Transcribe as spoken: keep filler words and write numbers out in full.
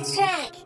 Let's check.